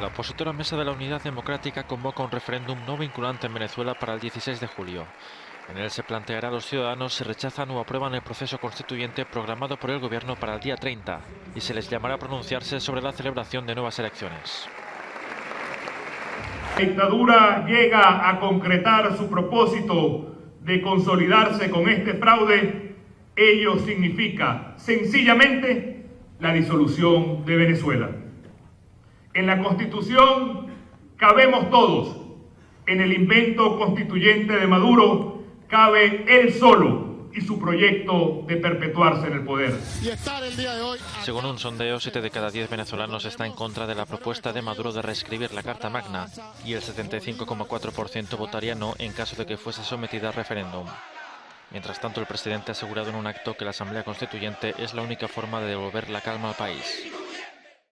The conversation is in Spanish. La opositora Mesa de la Unidad Democrática convoca un referéndum no vinculante en Venezuela para el 16 de julio. En él se planteará a los ciudadanos si rechazan o aprueban el proceso constituyente programado por el gobierno para el día 30 y se les llamará a pronunciarse sobre la celebración de nuevas elecciones. La dictadura llega a concretar su propósito de consolidarse con este fraude. Ello significa sencillamente la disolución de Venezuela. En la Constitución cabemos todos. En el invento constituyente de Maduro cabe él solo y su proyecto de perpetuarse en el poder. Según un sondeo, 7 de cada 10 venezolanos está en contra de la propuesta de Maduro de reescribir la Carta Magna y el 75,4% votaría no en caso de que fuese sometida a referéndum. Mientras tanto, el presidente ha asegurado en un acto que la Asamblea Constituyente es la única forma de devolver la calma al país.